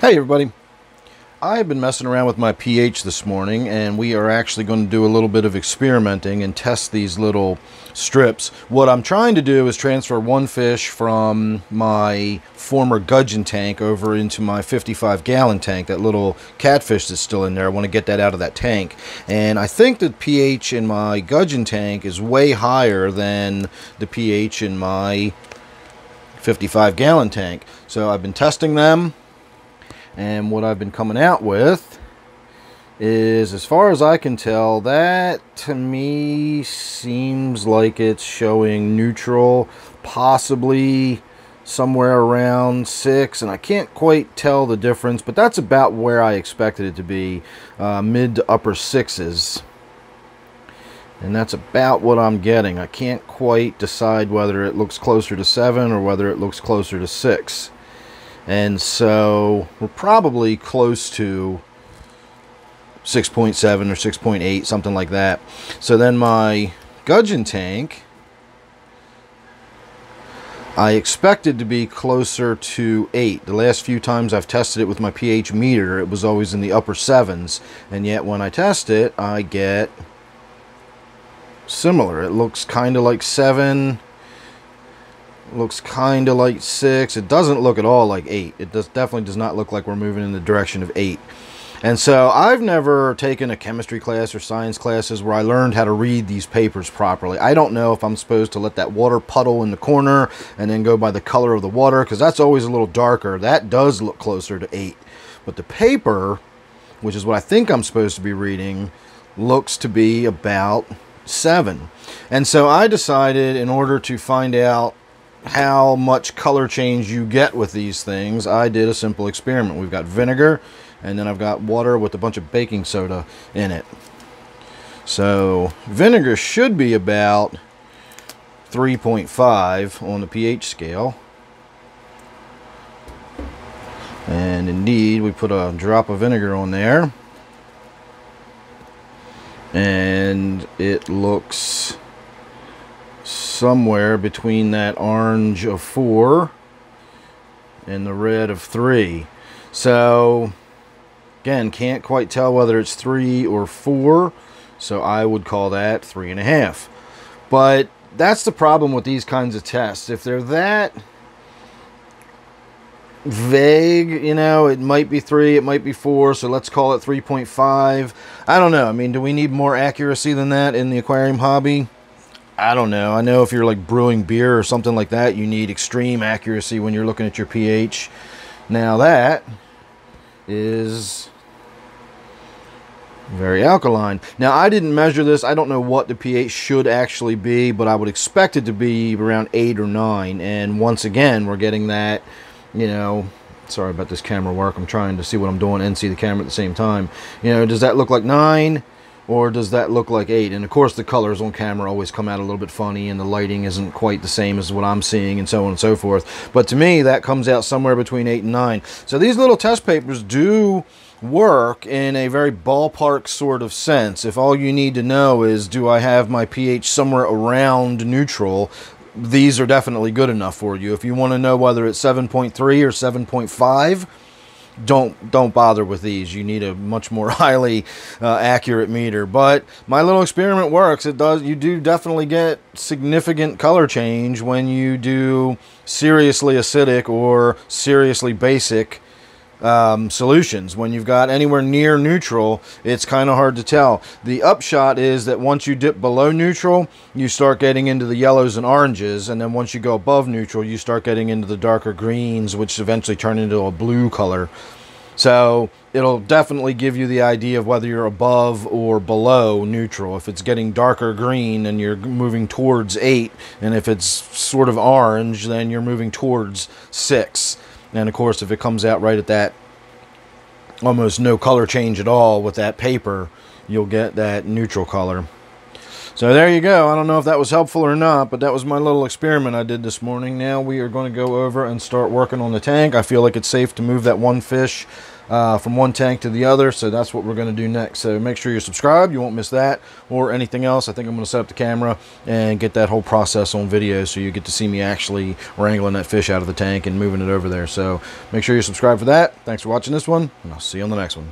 Hey everybody, I've been messing around with my pH this morning, and we are actually going to do a little bit of experimenting and test these little strips. What I'm trying to do is transfer one fish from my former gudgeon tank over into my 55-gallon tank, that little catfish that's still in there. I want to get that out of that tank. And I think the pH in my gudgeon tank is way higher than the pH in my 55-gallon tank. So I've been testing them. And what I've been coming out with is, as far as I can tell, that to me seems like it's showing neutral, possibly somewhere around 6, and I can't quite tell the difference, but that's about where I expected it to be, mid to upper 6s. And that's about what I'm getting. I can't quite decide whether it looks closer to 7 or whether it looks closer to 6. And so we're probably close to 6.7 or 6.8, something like that. So then my gudgeon tank, I expected to be closer to 8. The last few times I've tested it with my pH meter, it was always in the upper 7s. And yet when I test it, I get similar. It looks kind of like 7. Looks kind of like 6. It doesn't look at all like 8. It definitely does not look like we're moving in the direction of 8. And so I've never taken a chemistry class or science classes where I learned how to read these papers properly. I don't know if I'm supposed to let that water puddle in the corner and then go by the color of the water, because that's always a little darker. That does look closer to 8. But the paper, which is what I think I'm supposed to be reading, looks to be about 7. And so I decided, in order to find out how much color change you get with these things, I did a simple experiment. We've got vinegar, and then I've got water with a bunch of baking soda in it. So vinegar should be about 3.5 on the pH scale, and indeed we put a drop of vinegar on there, and it looks somewhere between that orange of 4 and the red of 3. So again, can't quite tell whether it's 3 or 4, so I would call that 3.5. But that's the problem with these kinds of tests. If they're that vague, you know, it might be 3, it might be 4, so let's call it 3.5. I don't know. I mean, do we need more accuracy than that in the aquarium hobby? I don't know. I know if you're like brewing beer or something like that, you need extreme accuracy when you're looking at your pH. Now that is very alkaline. Now I didn't measure this. I don't know what the pH should actually be, but I would expect it to be around 8 or 9. And once again, we're getting that, you know, sorry about this camera work. I'm trying to see what I'm doing and see the camera at the same time. You know, does that look like 9? Or does that look like 8? And of course the colors on camera always come out a little bit funny, and the lighting isn't quite the same as what I'm seeing, and so on and so forth. But to me, that comes out somewhere between 8 and 9. So these little test papers do work in a very ballpark sort of sense. If all you need to know is, do I have my pH somewhere around neutral, these are definitely good enough for you. If you want to know whether it's 7.3 or 7.5, don't bother with these. You need a much more highly accurate meter. But my little experiment works. It does. You do definitely get significant color change when you do seriously acidic or seriously basic solutions. When you've got anywhere near neutral, it's kind of hard to tell. The upshot is that once you dip below neutral, you start getting into the yellows and oranges, and then once you go above neutral, you start getting into the darker greens, which eventually turn into a blue color. So it'll definitely give you the idea of whether you're above or below neutral. If it's getting darker green, then you're moving towards 8, and if it's sort of orange, then you're moving towards 6. And of course, if it comes out right at that almost no color change at all with that paper, you'll get that neutral color. So there you go. I don't know if that was helpful or not, but that was my little experiment I did this morning. Now we are going to go over and start working on the tank. I feel like it's safe to move that one fish from one tank to the other. So that's what we're going to do next. So make sure you're subscribed. You won't miss that or anything else. I think I'm going to set up the camera and get that whole process on video, so you get to see me actually wrangling that fish out of the tank and moving it over there. So make sure you're subscribed for that. Thanks for watching this one, and I'll see you on the next one.